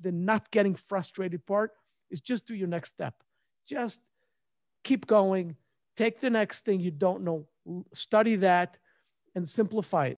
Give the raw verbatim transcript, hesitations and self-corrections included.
the not getting frustrated part is just do your next step. Just keep going. Take the next thing you don't know, study that, and simplify it.